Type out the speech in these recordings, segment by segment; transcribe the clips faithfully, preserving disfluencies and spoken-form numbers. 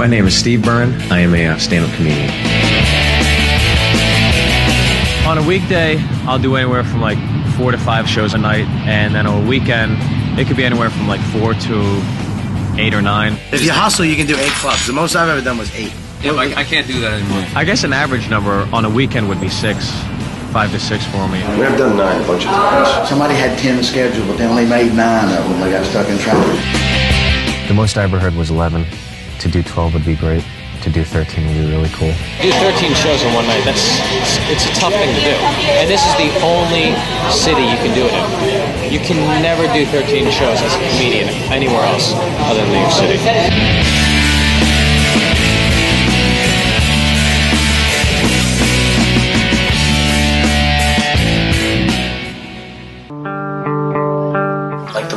My name is Steve Byrne. I am a stand-up comedian. On a weekday, I'll do anywhere from like four to five shows a night, and then on a weekend, it could be anywhere from like four to eight or nine. If you hustle, you can do eight clubs. The most I've ever done was eight. Yeah, I, I can't do that anymore. I guess an average number on a weekend would be six. Five to six for me. I've done nine a bunch of times. Somebody had ten scheduled, but they only made nine of them. They got stuck in traffic. The most I ever heard was eleven. To do twelve would be great. To do thirteen would be really cool. Do thirteen shows in one night, that's it's, it's a tough thing to do. And this is the only city you can do it in. You can never do thirteen shows as a comedian anywhere else other than New York City.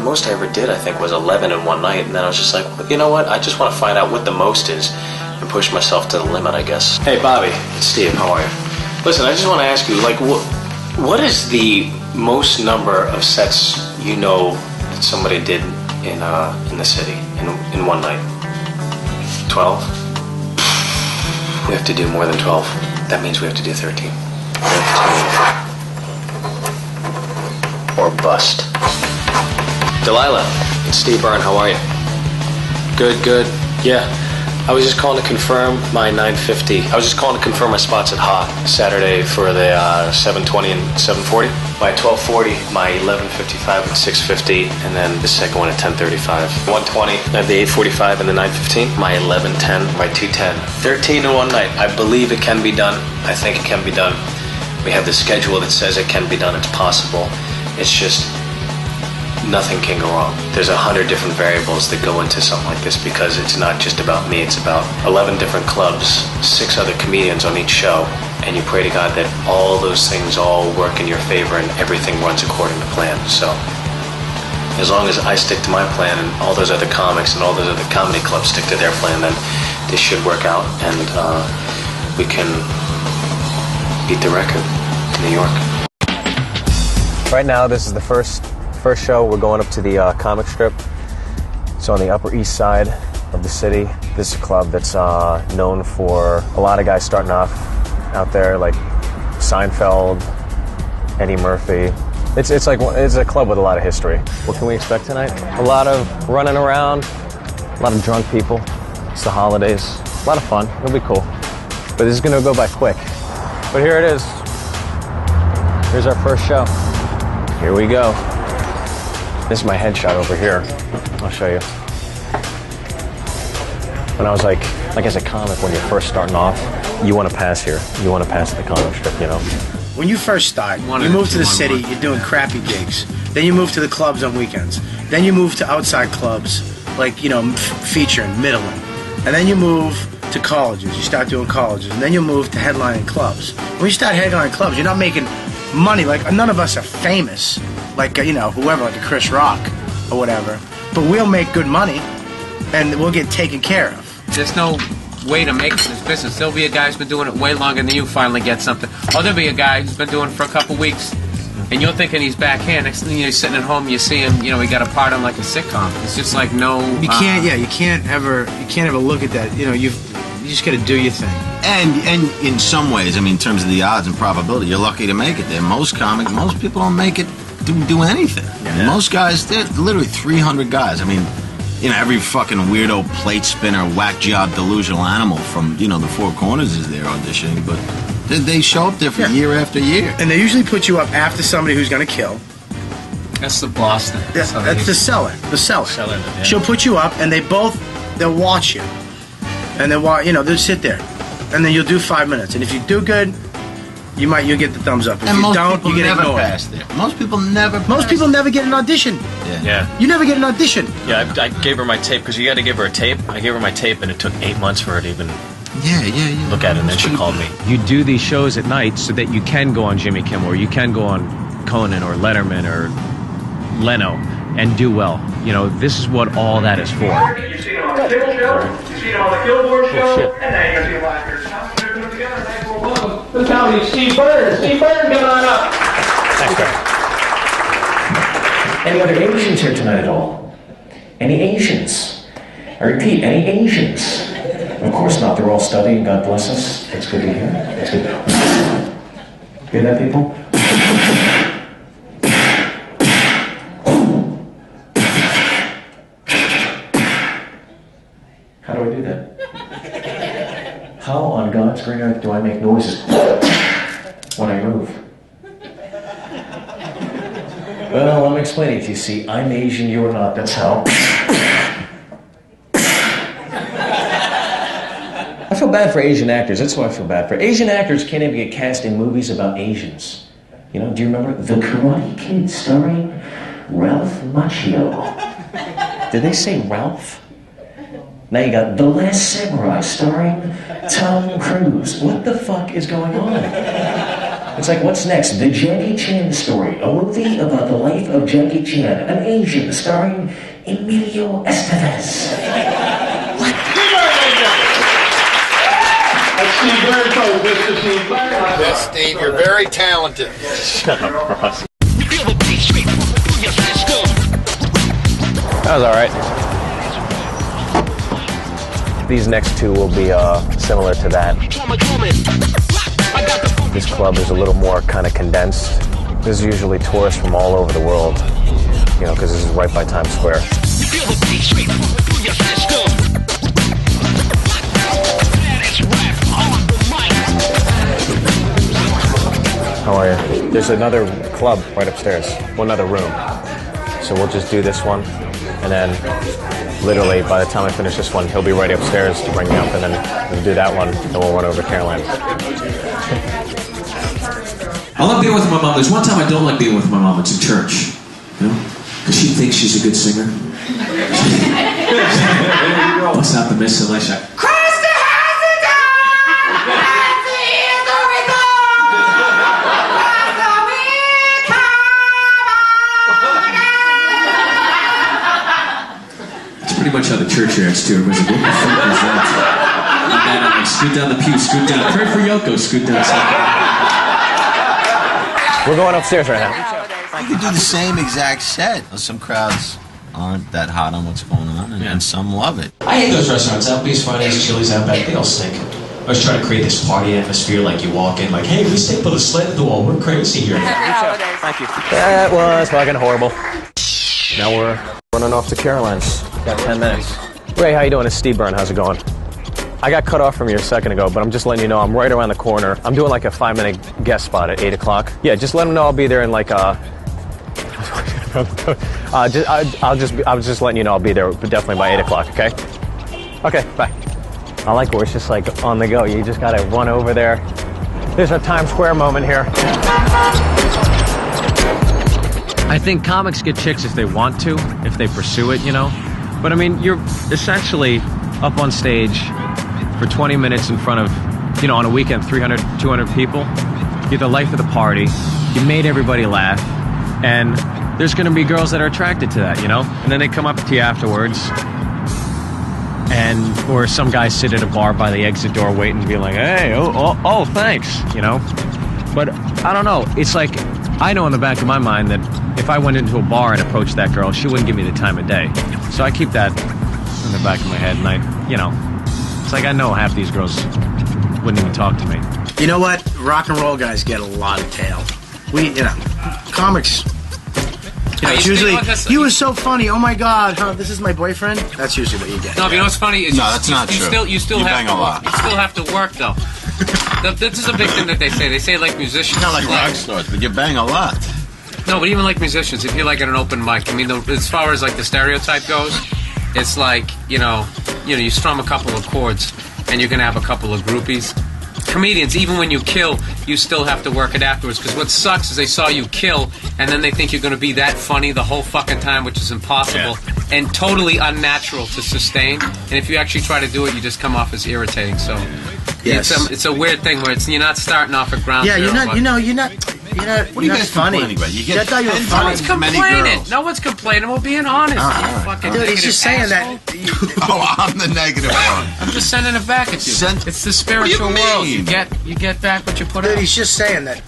Most I ever did, I think, was eleven in one night, and then I was just like, well, you know what? I just want to find out what the most is and push myself to the limit, I guess. Hey, Bobby, it's Steve. How are you? Listen, I just want to ask you, like, what what is the most number of sets you know that somebody did in uh, in the city in in one night? Twelve. We have to do more than twelve. That means we have to do thirteen. Fifteen. Or bust. Delilah, it's Steve Byrne, how are you? Good, good, yeah. I was just calling to confirm my nine fifty. I was just calling to confirm my spots at Ha Saturday for the uh, seven twenty and seven forty. My twelve forty, my eleven fifty-five and six fifty, and then the second one at ten thirty-five. one twenty, I have the eight forty-five and the nine fifteen. My eleven ten, my two ten. thirteen in one night. I believe it can be done. I think it can be done. We have the schedule that says it can be done. It's possible. It's just... nothing can go wrong. There's a hundred different variables that go into something like this because it's not just about me, it's about eleven different clubs, six other comedians on each show, and you pray to God that all those things all work in your favor and everything runs according to plan. So as long as I stick to my plan and all those other comics and all those other comedy clubs stick to their plan, then this should work out and uh, we can beat the record in New York. Right now, this is the first First show, we're going up to the uh, Comic Strip. It's on the Upper East Side of the city. This is a club that's uh, known for a lot of guys starting off out there, like Seinfeld, Eddie Murphy. It's it's like it's a club with a lot of history. What can we expect tonight? A lot of running around, a lot of drunk people. It's the holidays. A lot of fun. It'll be cool. But this is gonna go by quick. But here it is. Here's our first show. Here we go. This is my headshot over here. I'll show you. When I was like, like as a comic, when you're first starting off, you want to pass here. You want to pass the Comic Strip, you know? When you first start, you move to the city, you're doing crappy gigs. Then you move to the clubs on weekends. Then you move to outside clubs, like, you know, featuring, middling. And then you move to colleges. You start doing colleges. And then you move to headlining clubs. When you start headlining clubs, you're not making money. Like, none of us are famous. Like, you know, whoever, like a Chris Rock or whatever. But we'll make good money, and we'll get taken care of. There's no way to make this business. There'll be a guy who's been doing it way longer than you finally get something. Or there'll be a guy who's been doing it for a couple weeks, and you're thinking he's back here. Next thing you're sitting at home, you see him, you know, he got a part on like a sitcom. It's just like no... You can't, uh, yeah, you can't ever, you can't ever look at that. You know, you've, you just gotta do your thing. And and in some ways, I mean, in terms of the odds and probability, you're lucky to make it there. Most comics, most people don't make it. Didn't do anything. Yeah. Most guys, they're literally three hundred guys. I mean, you know, every fucking weirdo plate spinner, whack job, delusional animal from, you know, the Four Corners is there auditioning, but they, they show up there for yeah. year after year. And they usually put you up after somebody who's going to kill. That's the boss thing. That's, that's, that's the seller. The seller. seller yeah. She'll put you up, and they both, they'll watch you. And they'll watch, you know, they'll sit there. And then you'll do five minutes. And if you do good, You might you get the thumbs up. If and you most don't, you get never ignored. Pass there. Most people never. Pass. Most people never get an audition. Yeah. yeah. You never get an audition. Yeah, I, I gave her my tape because you got to give her a tape. I gave her my tape, and it took eight months for her to even. Yeah, yeah, yeah. Look at it, and then she called me. You do these shows at night so that you can go on Jimmy Kimmel, or you can go on Conan, or Letterman, or Leno, and do well. You know, this is what all that is for. You see it on the Kimmel show. You see it on the Gilmore show. Oh, and now you see it live. This is Steve Byrne. Steve Byrne, come on up. Thanks, Frank. Any other Asians here tonight at all? Any Asians? I repeat, any Asians? Of course not, they're all studying, God bless us. That's good to hear. That's good. Hear that, people? How do I do that? How on God's green earth do I make noises when I move? Well, I'm explaining to you. See, I'm Asian, you are not. That's how. I feel bad for Asian actors. That's what I feel bad for. Asian actors can't even get cast in movies about Asians. You know, do you remember The Karate Kid starring Ralph Macchio? Did they say Ralph? Now you got The Last Samurai starring Tom Cruise. What the fuck is going on? It's like, what's next? The Jackie Chan Story, a movie about the life of Jackie Chan, an Asian, starring Emilio Estevez. What? That's Steve Byrne, folks. Mister Steve Byrne. Yes, Steve, you're very talented. Shut up, Ross. That was all right. These next two will be uh, similar to that. This club is a little more kind of condensed. There's usually tourists from all over the world, you know, because this is right by Times Square. How are you? There's another club right upstairs, well, another room. So we'll just do this one, and then literally by the time I finish this one, he'll be right upstairs to bring me up, and then we'll do that one, and we'll run over to Caroline's. I love being with my mom. There's one time I don't like being with my mom. It's in church, you know, because she thinks she's a good singer. Bust out the missile and I shout, "Christ the house is gone! That's pretty much how the church reacts to it. What the fuck is that? Like, scoot down the pew, scoot down. Pray for Yoko, scoot down. Something. We're going upstairs right now. I could do the same exact set. Some crowds aren't that hot on what's going on, and, yeah. and some love it. I hate those restaurants. Applebee's, Fridays, Chili's, Outback, they all stink. I was trying to create this party atmosphere, like you walk in, like, hey, we stink with a slit in the wall. We're crazy here. Thank you. That was fucking horrible. Now we're running off to Caroline's. Got ten minutes. Ray, how you doing? It's Steve Byrne. How's it going? I got cut off from you a second ago, but I'm just letting you know I'm right around the corner. I'm doing like a five-minute guest spot at eight o'clock. Yeah, just let them know I'll be there in like a... uh, just, I, I'll just be, I was just letting you know I'll be there definitely by eight o'clock, okay? Okay, bye. I like where it's just like on the go. You just gotta run over there. There's a Times Square moment here. I think comics get chicks if they want to, if they pursue it, you know? But I mean, you're essentially up on stage for twenty minutes in front of, you know, on a weekend, three hundred, two hundred people. You're the life of the party. You made everybody laugh. And there's going to be girls that are attracted to that, you know? And then they come up to you afterwards. And, or some guys sit at a bar by the exit door waiting to be like, hey, oh, oh, oh, thanks, you know? But I don't know. It's like, I know in the back of my mind that if I went into a bar and approached that girl, she wouldn't give me the time of day. So I keep that in the back of my head and I, you know, it's like I know half these girls wouldn't even talk to me. You know what? Rock and roll guys get a lot of tail. We, you know, comics. You know, it's usually, he was so funny. Oh my God, huh? This is my boyfriend. That's usually what you get. No, but you know what's funny? Is no, you, that's you, not you true. Still, you still you have bang to a lot. You still have to work though. This is a big thing that they say. They say like musicians. Not like rock stars, but you bang a lot. No, but even like musicians, if you're like at an open mic, I mean, the, as far as like the stereotype goes, it's like, you know, you know, you strum a couple of chords and you're going to have a couple of groupies. Comedians, even when you kill, you still have to work it afterwards because what sucks is they saw you kill and then they think you're going to be that funny the whole fucking time, which is impossible yeah. and totally unnatural to sustain. And if you actually try to do it, you just come off as irritating. So yes. it's, a, it's a weird thing where it's you're not starting off at ground yeah, zero. Yeah, you're not, you know, you're not... You know, what are you guys complaining about? You get ten times no one's complaining. No one's complaining. We're being honest. Uh, uh, dude, he's just saying asshole. That. Oh, I'm the negative one. I'm just sending it back at you. Send, it's the spiritual you world. You get, you get back what you put dude, out. Dude, he's just saying that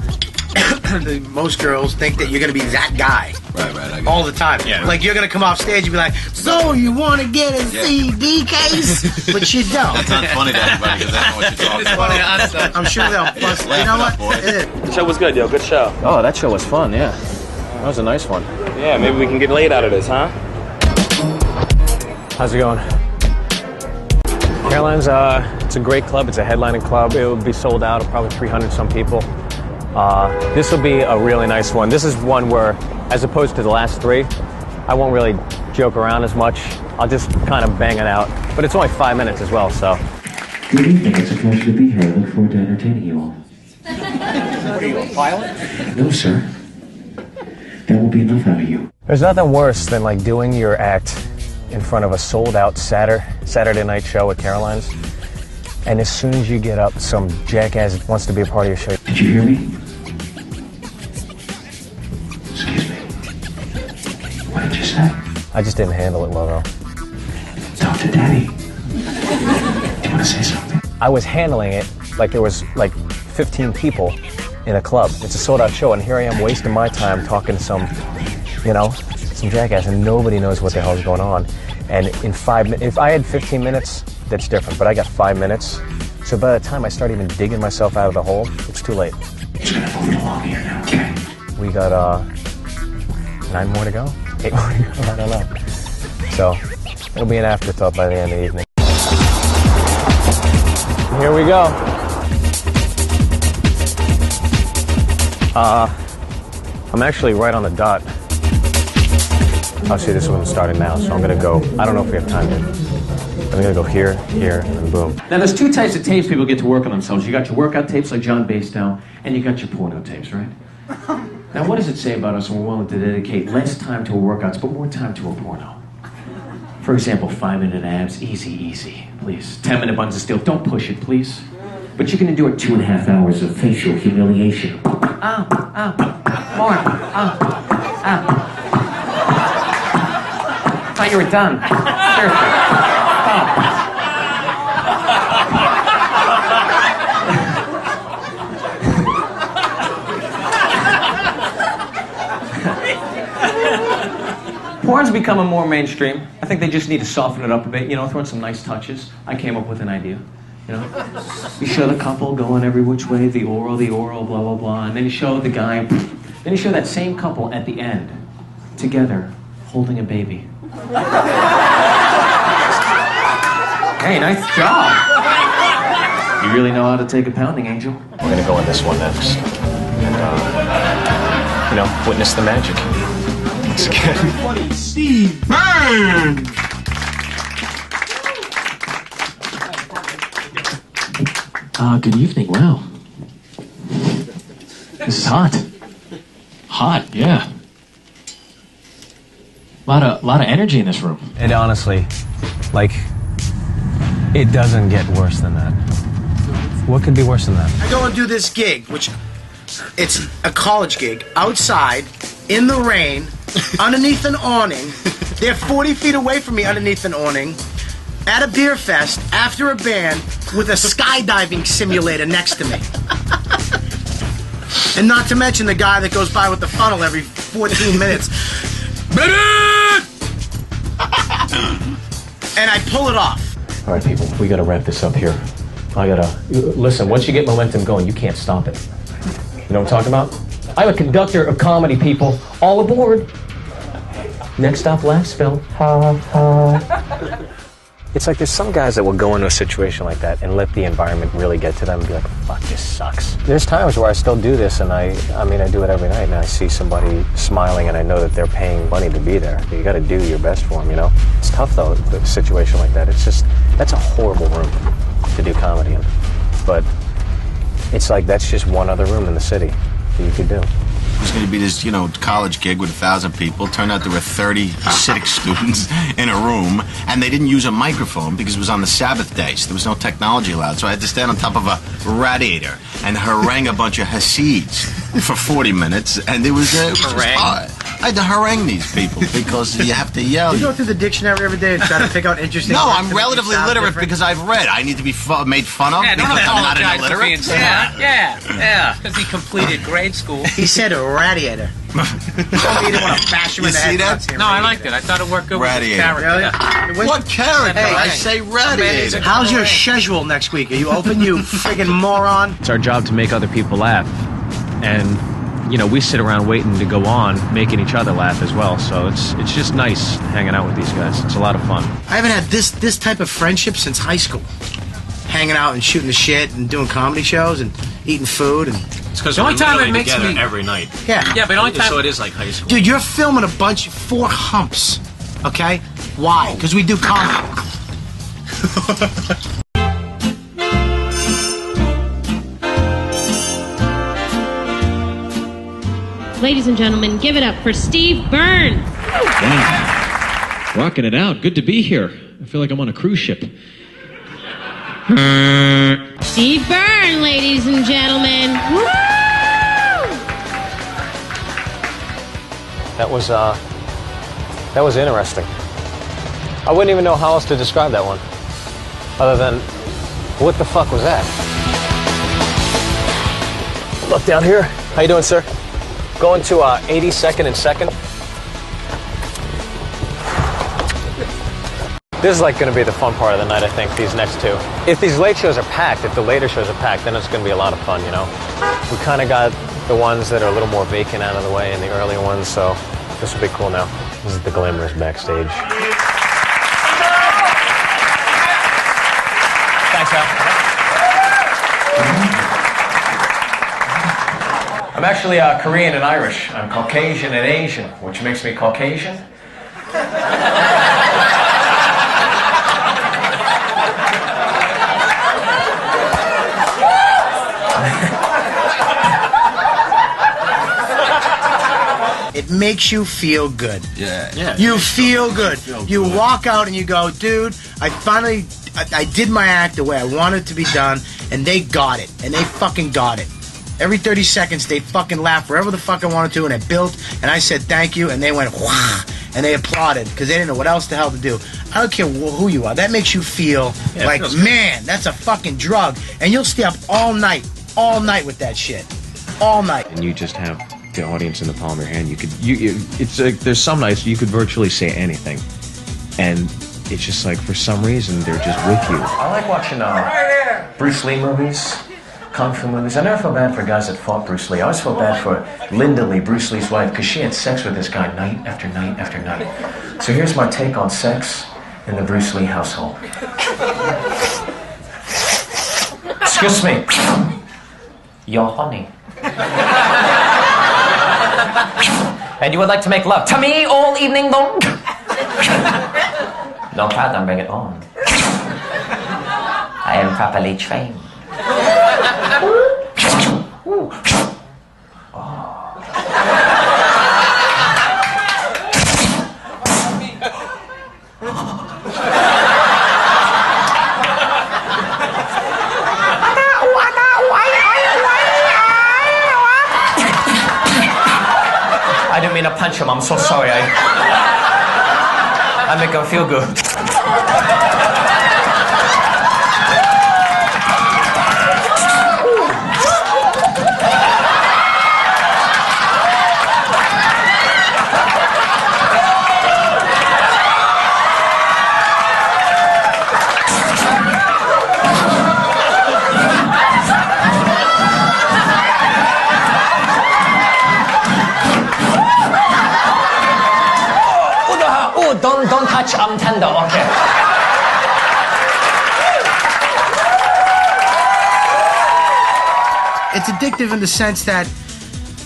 most girls think that you're going to be that guy. Right, right. I all the time. Yeah, right. Like, you're going to come off stage and be like, so you want to get a yeah. C D case? But you don't. That's not funny to anybody because I don't know what you're talking about. Funny. I'm sure they'll bust. You know what? The show was good, yo. Good show. Oh, that show was fun, yeah. That was a nice one. Yeah, maybe we can get laid out of this, huh? How's it going? Caroline's, uh, it's a great club. It's a headlining club. It would be sold out of probably three hundred some people. Uh, this will be a really nice one. This is one where, as opposed to the last three, I won't really joke around as much. I'll just kind of bang it out. But it's only five minutes as well, so. Good evening. It's a pleasure to be here. I look forward to entertaining you all. What are you, a pilot? No, sir. That will be enough out of you. There's nothing worse than, like, doing your act in front of a sold-out Saturday, Saturday night show at Caroline's. And as soon as you get up, some jackass wants to be a part of your show. Did you hear me? Excuse me. What did you say? I just didn't handle it well, though. Talk to Daddy. Do you want to say something? I was handling it like there was, like, fifteen people in a club. It's a sold-out show, and here I am wasting my time talking to some, you know, some jackass, and nobody knows what the hell is going on. And in five minutes, if I had fifteen minutes, that's different, but I got five minutes. So by the time I start even digging myself out of the hole, it's too late. It's gonna move it along here now, okay? We got, uh, nine more to go? Eight more to go? I don't know. So, it'll be an afterthought by the end of the evening. Here we go. Uh, I'm actually right on the dot. Obviously, this one's starting now, so I'm gonna go. I don't know if we have time to. I'm gonna go here, here, and then boom. Now, there's two types of tapes people get to work on themselves. You got your workout tapes like John Basedow, and you got your porno tapes, right? Now, what does it say about us when we're willing to dedicate less time to our workouts, but more time to a porno? For example, five-minute abs, easy, easy, please. ten-minute buns of steel, don't push it, please. But you're gonna do it two and a half hours of facial humiliation. Ah, ah, more, ah, ah. I thought you were done. Seriously. Porn's becoming more mainstream. I think they just need to soften it up a bit, you know, throw in some nice touches. I came up with an idea, you know? You show the couple going every which way, the oral, the oral, blah, blah, blah, and then you show the guy, then you show that same couple at the end, together, holding a baby. Hey, nice job. You really know how to take a pounding, Angel. We're gonna go in this one next. And, uh, you know, witness the magic. Once again. Steve Byrne! Uh, good evening, wow. This is hot. Hot, yeah. A lot of, lot of energy in this room. And honestly, like, it doesn't get worse than that. What could be worse than that? I go and do this gig, which it's a college gig, outside, in the rain, underneath an awning. They're forty feet away from me underneath an awning, at a beer fest, after a band, with a skydiving simulator next to me. And not to mention the guy that goes by with the funnel every fourteen minutes. And I pull it off. All right, people, we gotta wrap this up here. I gotta listen. Once you get momentum going, you can't stop it. You know what I'm talking about? I'm a conductor of comedy, people. All aboard. Next stop, Laughsville. Ha ha. It's like there's some guys that will go into a situation like that and let the environment really get to them and be like, fuck, this sucks. There's times where I still do this, and I I mean, I do it every night, and I see somebody smiling, and I know that they're paying money to be there. You got to do your best for them, you know? It's tough, though, a situation like that. It's just, that's a horrible room to do comedy in. But it's like that's just one other room in the city that you could do. It was going to be this, you know, college gig with a thousand people. Turned out there were thirty Hasidic students in a room, and they didn't use a microphone because it was on the Sabbath day, so there was no technology allowed. So I had to stand on top of a radiator and harangue a bunch of Hasids for forty minutes, and it was, uh, it was hard. I had to harangue these people because you have to yell. You go through the dictionary every day and try to pick out interesting No, I'm relatively literate different. because I've read. I need to be fu made fun of yeah, because I'm not an illiterate. Yeah, yeah, yeah. Because he completed grade school. He said a radiator. You don't want to bash him in the head. No, I liked it. I thought it worked good radiator. with the character. Really? Yeah. What character? Hey, I say radiator. How's your schedule next week? Are you open, you friggin' moron? It's our job to make other people laugh. And... you know, we sit around waiting to go on, making each other laugh as well. So it's it's just nice hanging out with these guys. It's a lot of fun. I haven't had this this type of friendship since high school. Hanging out and shooting the shit and doing comedy shows and eating food and. It's because we're literally together me... every night. Yeah, yeah, but only time. So it is like high school. Dude, you're filming a bunch of four humps, okay? Why? Because we do comedy. Ladies and gentlemen, give it up for Steve Byrne. Wow. Rocking it out. Good to be here. I feel like I'm on a cruise ship. Steve Byrne, ladies and gentlemen. Woo! That was, uh, that was interesting. I wouldn't even know how else to describe that one. Other than, what the fuck was that? Look down here. How you doing, sir? Going to uh, eighty-second and second. This is like going to be the fun part of the night, I think, these next two. If these late shows are packed, if the later shows are packed, then it's going to be a lot of fun, you know? We kind of got the ones that are a little more vacant out of the way in the early ones, so this will be cool now. This is the glamorous backstage. Thanks, Al. I'm actually uh, Korean and Irish. I'm Caucasian and Asian, which makes me Caucasian. It makes you feel good. Yeah. yeah you feel good. feel good. You walk out and you go, dude, I finally, I, I did my act the way I wanted it to be done, and they got it, and they fucking got it. Every thirty seconds, they fucking laughed wherever the fuck I wanted to, and I built, and I said thank you, and they went, wah, and they applauded, because they didn't know what else the hell to do. I don't care who you are. That makes you feel yeah, like, man, that's a fucking drug, and you'll stay up all night, all night with that shit. All night. And you just have the audience in the palm of your hand. You could, you, you it's like, there's some nights you could virtually say anything, and it's just like, for some reason, they're just with you. I like watching uh, Bruce Lee movies. Kung Fu movies. I never felt bad for guys that fought Bruce Lee. I always felt bad for Linda Lee, Bruce Lee's wife, because she had sex with this guy night after night after night. So here's my take on sex in the Bruce Lee household. Excuse me. Your honey. And you would like to make love to me all evening long? No problem, bring it on. I am properly trained. I didn't mean to punch him, I'm so sorry. I, I make him feel good. Don't, don't touch, I'm tender, okay. It's addictive in the sense that,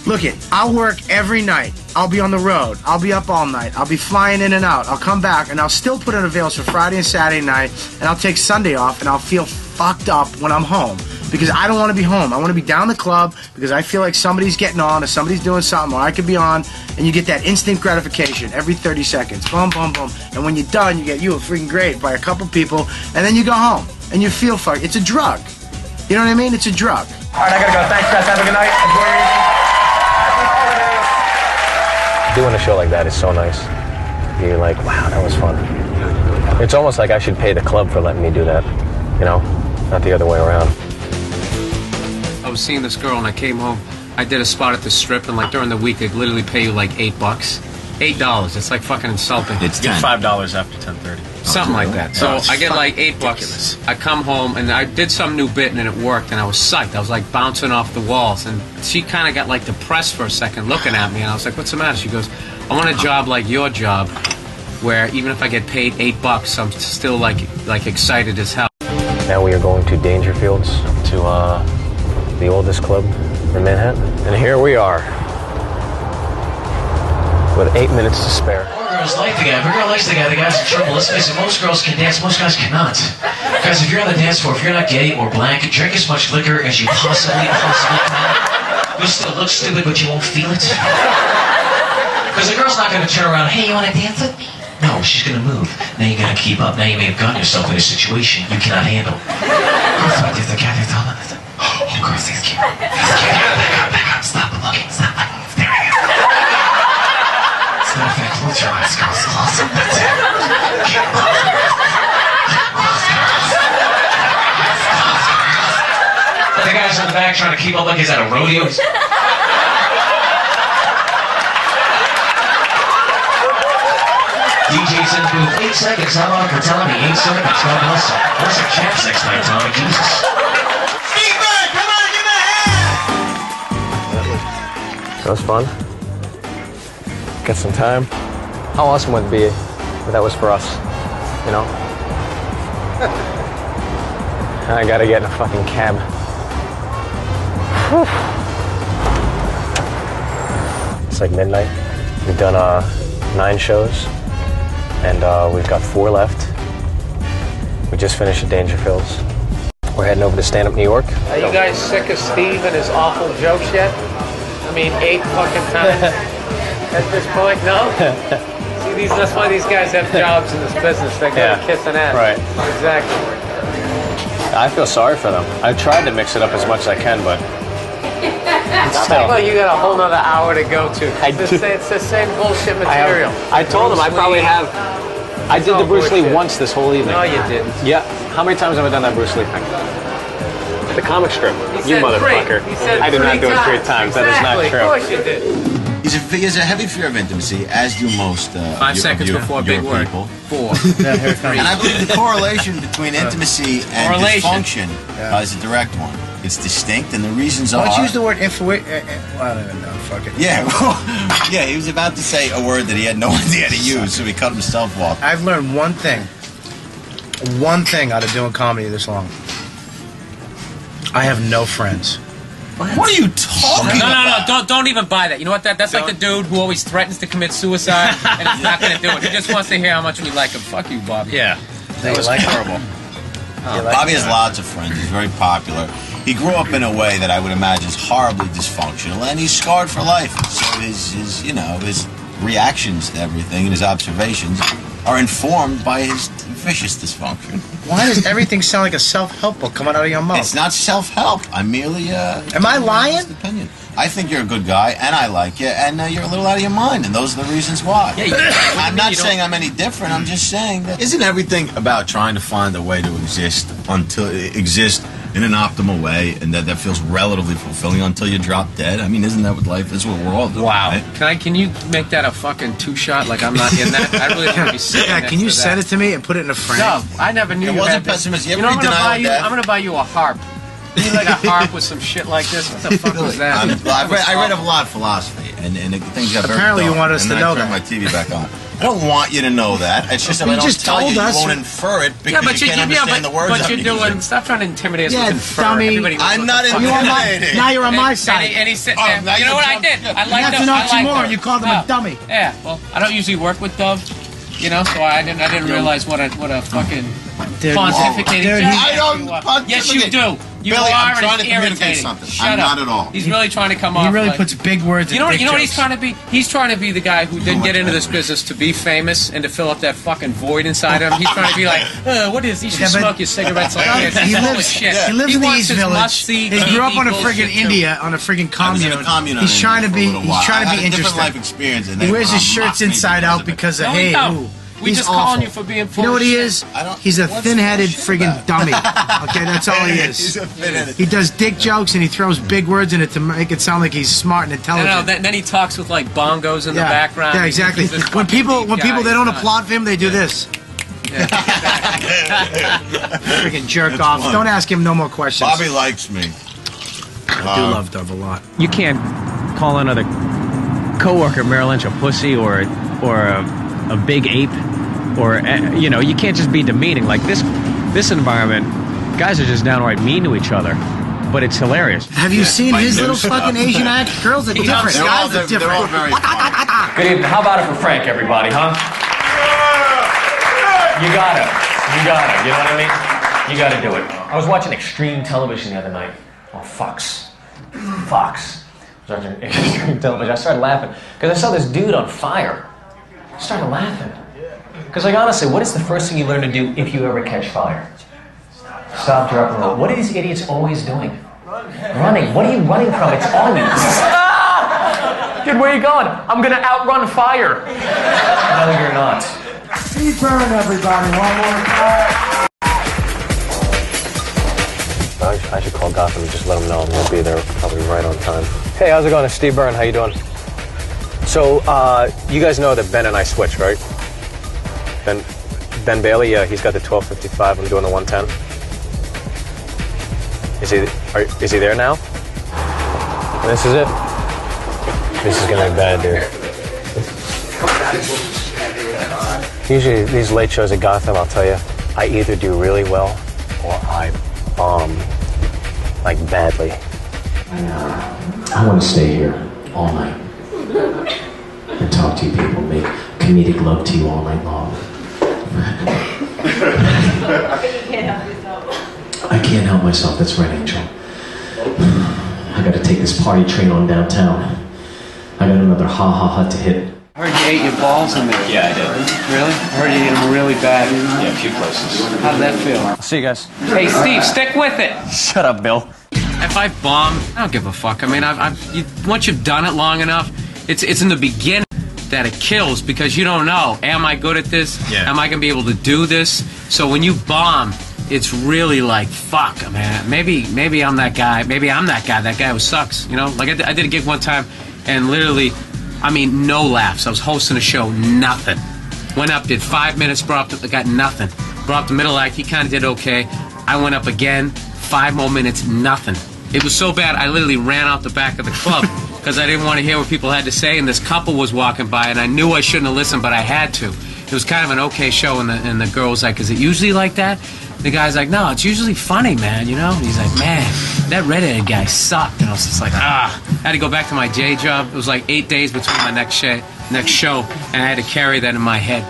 look it, I'll work every night. I'll be on the road. I'll be up all night. I'll be flying in and out. I'll come back, and I'll still put in avails for Friday and Saturday night, and I'll take Sunday off, and I'll feel fucked up when I'm home. Because I don't want to be home. I want to be down the club because I feel like somebody's getting on or somebody's doing something or I could be on. And you get that instant gratification every thirty seconds. Boom, boom, boom. And when you're done, you get you a freaking grade by a couple people. And then you go home. And you feel fucked. It's a drug. You know what I mean? It's a drug. All right, I got to go. Thanks, guys. Have a good night. Enjoy your evening. doing a show like that is so nice. You're like, wow, that was fun. It's almost like I should pay the club for letting me do that, you know, not the other way around. I was seeing this girl and I came home. I did a spot at the strip, and like during the week, they'd literally pay you like eight bucks. Eight dollars. It's like fucking insulting. It's ten. Five dollars after ten thirty. Something like that. So yeah, I get like eight ridiculous. bucks. I come home and I did some new bit, and then it worked, and I was psyched. I was like bouncing off the walls, and she kind of got like depressed for a second, looking at me, and I was like, "What's the matter?" She goes, "I want a job like your job, where even if I get paid eight bucks, I'm still like like excited as hell." Now we are going to Dangerfields, to uh, the oldest club in Manhattan, and here we are. With eight minutes to spare. More girls like the guy. If a girl likes the guy, the guy's in trouble. Let's face it, most girls can dance, most guys cannot. Because if you're on the dance floor, if you're not gay or black, drink as much liquor as you possibly, possibly can. You'll still look stupid, but you won't feel it. Because the girl's not going to turn around, hey, you want to dance with me? No, she's going to move. Now you got to keep up. Now you may have gotten yourself in a situation you cannot handle. Oh, girls, these kids. These kids. Back up, back up. Stop looking, stop looking. Close your eyes, girls. Close them. That's it. Keep closing. Close, girls. The guys in the back trying to keep up like he's at a rodeo. D J's in the booth. Eight seconds. How long for Tommy? Eight seconds. God bless him. What's your cap sex night, Tommy? Jesus. Steve Byrne, come on, give me a hand. That was fun. Got some time. How awesome would it be if that was for us, you know? I gotta get in a fucking cab. Whew. It's like midnight. We've done uh, nine shows, and uh, we've got four left. We just finished at Dangerfields. We're heading over to Stand Up New York. Are you guys sick of Steve and his awful jokes yet? I mean, eight fucking times. At this point, no? See, these, that's why these guys have jobs in this business. They gotta yeah. kiss an ass. Right. Exactly. I feel sorry for them. I've tried to mix it up as much as I can, but... Still. Well, you got a whole nother hour to go to. It's, I the, do. Same, it's the same bullshit material. I, I told them I probably have... I did the Bruce Lee once this whole evening. No, you didn't. Yeah. How many times have I done that Bruce Lee thing? The Comic Strip. He you motherfucker. He said I did not do it three times. times. Exactly. That is not true. Of course you did. He's a, he has a heavy fear of intimacy, as do most uh, Five your, seconds your, before your big word. people. Four. And I believe the correlation between intimacy and correlation. dysfunction yeah. uh, is a direct one. It's distinct, and the reasons Why are... Why don't you use the word influence? Uh, uh, well, I don't even know. Fuck it. Yeah, well, yeah, he was about to say a word that he had no idea to use, so he cut himself off. I've learned one thing. One thing out of doing comedy this long. I have no friends. What? What are you talking no, about? No, no, no, don't, don't even buy that. You know what? That, that's don't. like the dude who always threatens to commit suicide and is not going to do it. He just wants to hear how much we like him. Fuck you, Bobby. Yeah. That was like horrible. Oh, like Bobby has lots of friends. He's very popular. He grew up in a way that I would imagine is horribly dysfunctional, and he's scarred for life. So his, his, you know, his reactions to everything and his observations are informed by his vicious dysfunction. Why does everything sound like a self-help book coming out of your mouth? It's not self-help. I'm merely, uh... Am I lying? Opinion. I think you're a good guy, and I like you, and uh, you're a little out of your mind, and those are the reasons why. Yeah, you, I'm not saying I'm any different. I'm just saying that... Isn't everything about trying to find a way to exist until exist in an optimal way, and that that feels relatively fulfilling until you drop dead? I mean, isn't that what life is? What we're all doing, Wow. Right? Can I? Can you make that a fucking two-shot? Like, I'm not in that. I really don't want to be sitting yeah, next can you to send that. it to me and put it in a frame? No, I never knew it you wasn't pessimistic. You, you know, I'm going to buy, buy you a harp. You need like a harp with some shit like this. What the fuck was that? I'm, I, read, I read a lot of philosophy, and, and it, things got Apparently very Apparently you want us to know that. I turned my T V back on. I don't want you to know that. It's just that I don't just tell you, you won't infer it because yeah, but you, you can't yeah, understand but, the words. But you're doing. Stop trying to intimidate us. Yeah, with infer. Dummy. I'm not intimidating. Now you're on my side. And, and he said, oh, "You know what I did? I liked him. I liked him. You called him no. a dummy. Yeah. Well, I don't usually work with Doug, you know, so I didn't. I didn't realize what a what a fucking pontificating. I don't. Yes, you do. You Billy, are I'm trying to communicate something. Shut I'm up. Not at all. He's really trying to come he off. He really like, puts big words. You know, in you know what he's trying to be? He's trying to be the guy who didn't get into this business to be famous and to fill up that fucking void inside him. He's trying to be like, uh, what is? He should yeah, smoke his cigarettes like this. He lives. Shit. Yeah. He lives he in the East Village. He grew up on a friggin' India, on a friggin' commune. He's trying to be. He's trying to be interesting. He wears his shirts inside out because of hey. We he's just awful. Calling you for being full. You know what he is? He's a thin-headed friggin' dummy. Okay, that's all he is. He's a thin-headed. He does dick jokes and he throws big words in it to make it sound like he's smart and intelligent. No, no, then, then he talks with like bongos in yeah. the background. Yeah, exactly. When people, when people, they don't not. applaud for him. They do yeah. this. Yeah. Friggin' jerk that's off. Fun. Don't ask him no more questions. Bobby likes me. I do um, love Doug a lot. You can't call another coworker Merrill Lynch a pussy or or a. a big ape, or, you know, you can't just be demeaning. Like, this this environment, guys are just downright mean to each other, but it's hilarious. Have you yeah, seen his little stuff. Fucking Asian act? Girls are different, they're guys all, are different. They're all very good evening. How about it for Frank, everybody, huh? You gotta, you gotta, you know what I mean? You gotta do it. I was watching extreme television the other night. Oh, Fox. Fox. I was watching extreme television. I started laughing, because I saw this dude on fire. Started laughing. Because, like, honestly, what is the first thing you learn to do if you ever catch fire? Stop, drop, and roll. What are these idiots always doing? Running. What are you running from? It's always. Ah! Dude, where are you going? I'm going to outrun fire. No, you're not. Steve Byrne, everybody. One more time. I should call Gotham and just let them know I'm going to be there probably right on time. Hey, how's it going? It's Steve Byrne. How you doing? So, uh, you guys know that Ben and I switch, right? Ben, Ben Bailey, yeah, he's got the twelve fifty-five, I'm doing the one ten. Is he, are, is he there now? And this is it. This is gonna be bad, dude. Usually these late shows at Gotham, I'll tell you, I either do really well or I bomb, like, badly. I know. I wanna stay here all night. And talk to you people, make comedic love to you all night long. I can't help myself, that's right, Angel. I gotta take this party train on downtown. I got another ha ha ha to hit. I heard you ate your balls in there. Yeah, I did. Really? I heard you ate them really bad. Yeah, a few places. How did that feel? I'll see you guys. Hey, Steve, stick with it. Shut up, Bill. If I bomb, I don't give a fuck. I mean, I've, I've, you, once you've done it long enough, It's it's in the beginning that it kills because you don't know, am I good at this? Yeah. Am I going to be able to do this? So when you bomb, it's really like, fuck, man. Maybe maybe I'm that guy. Maybe I'm that guy. That guy who sucks, you know? Like I, I did a gig one time and literally, I mean, no laughs. I was hosting a show, nothing. Went up, did five minutes, brought up, got nothing. Brought up the middle act, he kind of did okay. I went up again, five more minutes, nothing. It was so bad, I literally ran out the back of the club. Because I didn't want to hear what people had to say, and this couple was walking by, and I knew I shouldn't have listened, but I had to. It was kind of an okay show, and the, and the girl was like, is it usually like that? The guy's like, no, it's usually funny, man, you know? And he's like, man, that redheaded guy sucked. And I was just like, ah. I had to go back to my day job. It was like eight days between my next, sh next show, and I had to carry that in my head.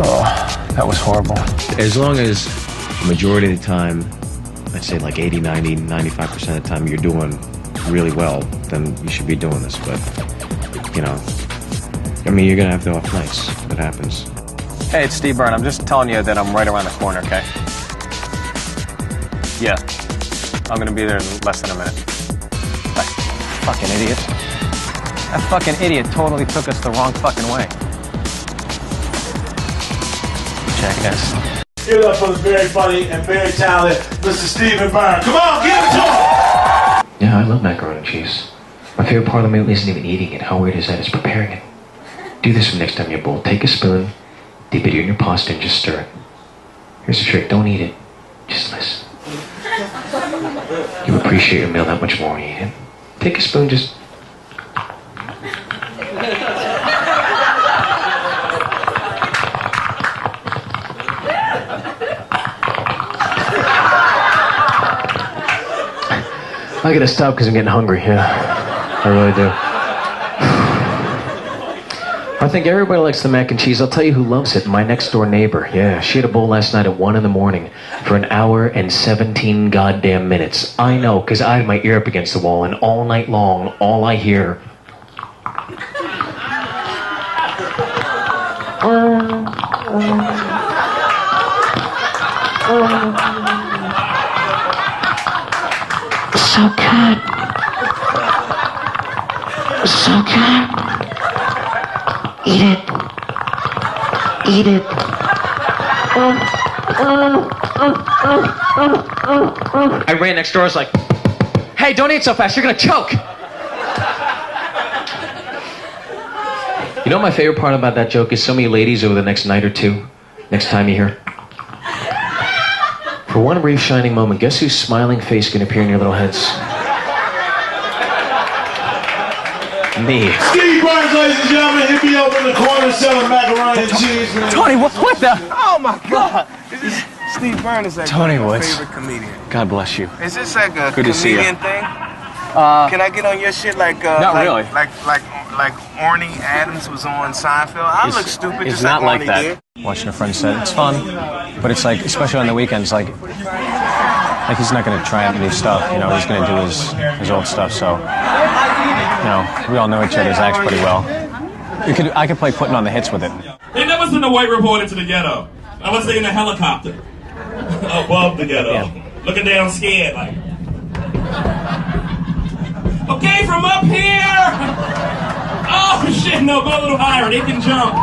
Oh, that was horrible. As long as the majority of the time, I'd say like eighty, ninety, ninety-five percent of the time you're doing really well, then you should be doing this. But, you know, I mean, you're going to have to off nights. It happens. Hey, it's Steve Byrne. I'm just telling you that I'm right around the corner, okay? Yeah. I'm going to be there in less than a minute. That fucking idiot. That fucking idiot totally took us the wrong fucking way. Jackass. Give it up for the very funny and very talented Mister Stephen Byrne. Come on, give it to him! Yeah, I love macaroni and cheese. My favorite part of the meal isn't even eating it. How weird is that? It's preparing it. Do this for next time you're bold. Take a spoon, dip it in your pasta, and just stir it. Here's the trick. Don't eat it. Just listen. You appreciate your meal that much more when you eat it. Take a spoon, just... I gotta stop because I'm getting hungry, yeah. I really do. I think everybody likes the mac and cheese. I'll tell you who loves it. My next door neighbor. Yeah, she had a bowl last night at one in the morning for an hour and seventeen goddamn minutes. I know, because I had my ear up against the wall, and all night long, all I hear... So good. So good. Eat it. Eat it. I ran next door. I was like, hey, don't eat so fast. You're going to choke. You know, my favorite part about that joke is so many ladies over the next night or two, next time you hear. For one brief shining moment, guess whose smiling face can appear in your little heads? Me. Steve Byrne, ladies and gentlemen, hit me up in the corner selling macaroni and cheese. Tony, what, what the? Oh my God! Is this, Steve Byrne is like Tony my Woods. favorite comedian. God bless you. Is this like a Good comedian thing? Uh, can I get on your shit like? Uh, not like, really. Like like like Orny Adams was on Seinfeld. I it's, look stupid. It's just not like, like that. Did. Watching a friend said it's fun. But it's like, especially on the weekends, like, like he's not going to try out new stuff, you know, he's going to do his, his old stuff, so, you know, we all know each other's acts pretty well. You could, I could play putting on the hits with it. They never send a white reporter to the ghetto, unless they're in a helicopter, above the ghetto, yeah. Looking down scared, like, okay, from up here, oh shit, no, go a little higher, they can jump.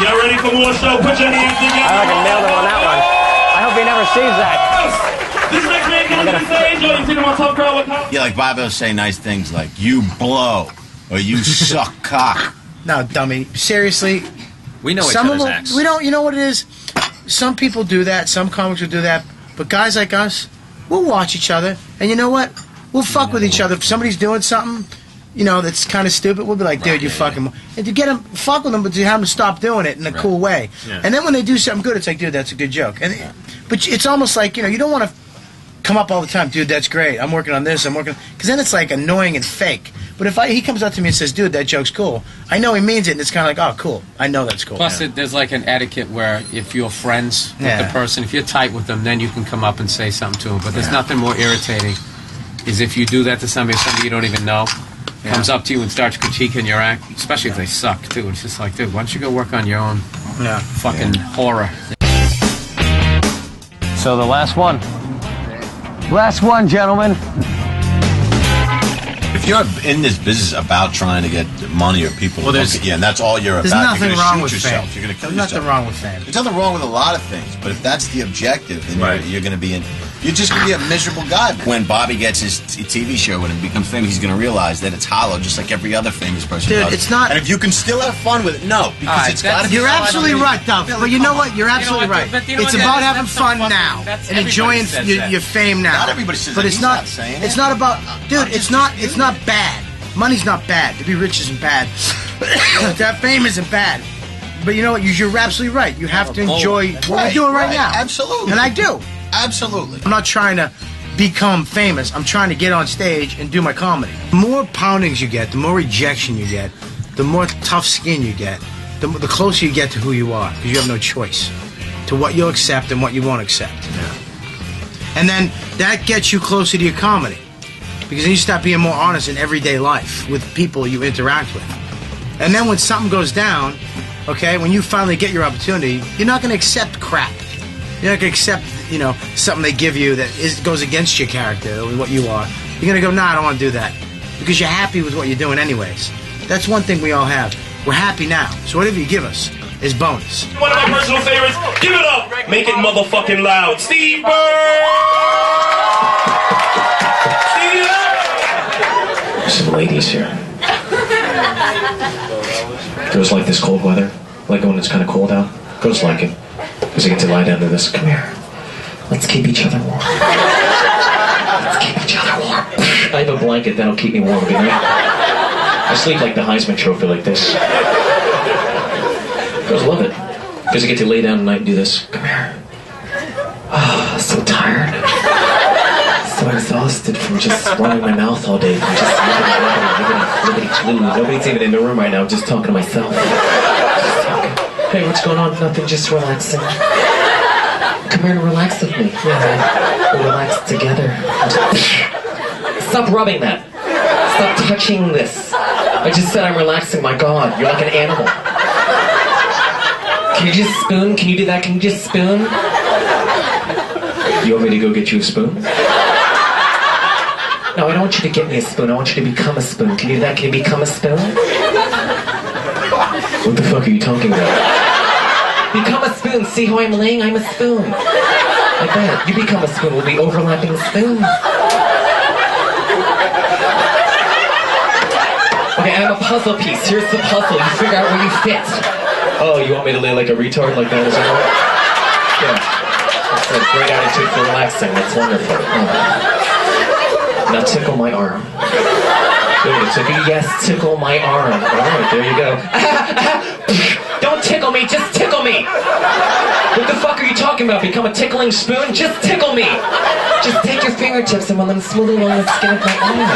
Y'all ready for more show? Put your hands together. I reckon nailed him on that one. I hope he never sees that. This next man comes to the stage. Yo, you seen him on Top Girl with Cops? Yeah, like Bobby will say nice things like, you blow, or you suck cock. No, dummy. Seriously. We know each other's will, acts. We don't, you know what it is? Some people do that. Some comics will do that. But guys like us, we'll watch each other. And you know what? We'll fuck no. with each other. If somebody's doing something... you know, that's kind of stupid, we'll be like, dude, right, you yeah, fucking... Yeah. And to get them, fuck with them, but to have them stop doing it in a right. cool way. Yeah. And then when they do something good, it's like, dude, that's a good joke. And yeah. But it's almost like, you know, you don't want to come up all the time, dude, that's great, I'm working on this, I'm working... Because then it's like annoying and fake. But if I, he comes up to me and says, dude, that joke's cool, I know he means it, and it's kind of like, oh, cool, I know that's cool. Plus, yeah. it, there's like an etiquette where if you're friends with yeah. the person, if you're tight with them, then you can come up and say something to them. But there's yeah. nothing more irritating is if you do that to somebody, somebody you don't even know. Yeah. Comes up to you and starts critiquing your act, especially if they suck, too. It's just like, dude, why don't you go work on your own yeah. fucking yeah. horror? So the last one. Last one, gentlemen. If you're in this business about trying to get money or people well, to look at you, and that's all you're there's about, nothing you're going to shoot with yourself. Fame. You're going to kill there's yourself. There's nothing wrong with fame. There's nothing wrong with a lot of things, but if that's the objective, then right. you're, you're going to be in... You're just going to be a miserable guy. When Bobby gets his t TV show and it becomes famous, he's going to realize that it's hollow, just like every other famous person Dude, does. It's not... And if you can still have fun with it, no, because right, it's got to be... You're absolutely right, Doug. But you know what? You're absolutely right. It's about having fun now and enjoying your, your fame now. Not everybody says that. He's not saying it. It's not about... Dude, it's not... It's not bad. Money's not bad. To be rich isn't bad. To have fame isn't bad. But you know what? You're absolutely right. You have to enjoy what right, we're doing right, right now. Absolutely. And I do. Absolutely. I'm not trying to become famous. I'm trying to get on stage and do my comedy. The more poundings you get, the more rejection you get, the more tough skin you get, the, the closer you get to who you are, because you have no choice to what you'll accept and what you won't accept. Yeah. And then that gets you closer to your comedy, because then you start being more honest in everyday life with people you interact with. And then when something goes down, okay, when you finally get your opportunity, you're not going to accept crap. You're not going to accept, you know, something they give you that is, goes against your character or what you are. You're going to go, nah, I don't want to do that. Because you're happy with what you're doing anyways. That's one thing we all have. We're happy now. So whatever you give us is bonus. One of my personal favorites. Give it up. Make it motherfucking loud. Steve Byrne! There's some ladies here. Girls like this cold weather. Like when it's kind of cold out. Girls like it. Because I get to lie down to this. Come here. Let's keep each other warm. Let's keep each other warm. I have a blanket that'll keep me warm, you know? I sleep like the Heisman Trophy, like this. Girls love it. Because I get to lay down at night and do this. Come here. Oh, so tired. So so exhausted from just running my mouth all day. From just nobody, nobody, nobody, nobody's even in the room right now. I'm just talking to myself. Just talking. Hey, what's going on? Nothing, just relaxing. Come here and relax with me. Yeah, we'll relax together. Just... Stop rubbing that. Stop touching this. I just said I'm relaxing. My God, you're like an animal. Can you just spoon? Can you do that? Can you just spoon? You want me to go get you a spoon? No, I don't want you to get me a spoon. I want you to become a spoon. Can you do that? Can you become a spoon? What the fuck are you talking about? Become a spoon. See how I'm laying? I'm a spoon. Like that. You become a spoon. We'll be overlapping spoons. Okay, I'm a puzzle piece. Here's the puzzle. You figure out where you fit. Oh, you want me to lay like a retard like that as well? Yeah. A great attitude for relaxing, that's wonderful. Oh. Now tickle my arm. Good, tickle, yes, tickle my arm. Alright, there you go. Don't tickle me, just tickle me! What the fuck are you talking about? Become a tickling spoon? Just tickle me! Just take your fingertips and run them smoothly along the skin of my arm.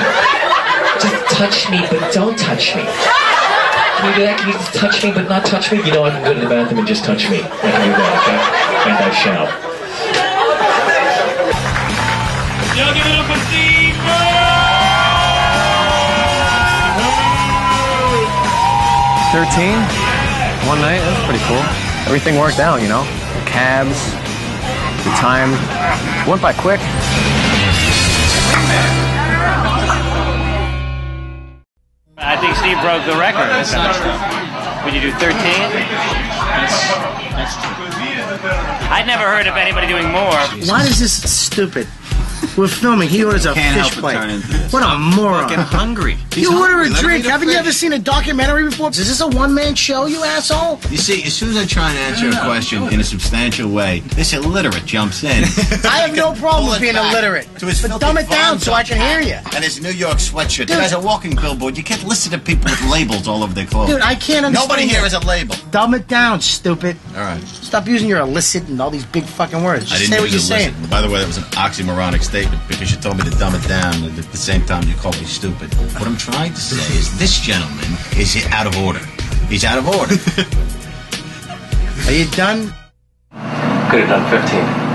Just touch me, but don't touch me. Can you do that? Can you just touch me, but not touch me? You know I can go to the bathroom and just touch me. I can do that, okay? And I shall. Y'all give it up for Steve Byrne! thirteen? One night? That's pretty cool. Everything worked out, you know? The cabs, the time. Went by quick. I think Steve broke the record. That's not true. Would you do thirteen? That's, that's true. I'd never heard of anybody doing more. Why is this stupid? We're filming. He orders a fish plate. What a moron. I'm fucking hungry. He's you order hungry. a drink. Haven't you ever seen a documentary before? Is this a one-man show, you asshole? You see, as soon as I try and answer a question in a substantial way, this illiterate jumps in. I have no problem with being illiterate. But dumb it down so I can hear you. And his New York sweatshirt. Dude. There's a walking billboard. You can't listen to people with labels all over their clothes. Dude, I can't understand. Nobody here has a label. Dumb it down, stupid. All right. Stop using your illicit and all these big fucking words. Just I didn't say what you're saying. By the way, that was an oxymoronic statement. Because you told me to dumb it down and at the same time you called me stupid. What I'm trying to say is this gentleman is out of order. He's out of order. Are you done? Could have done fifteen.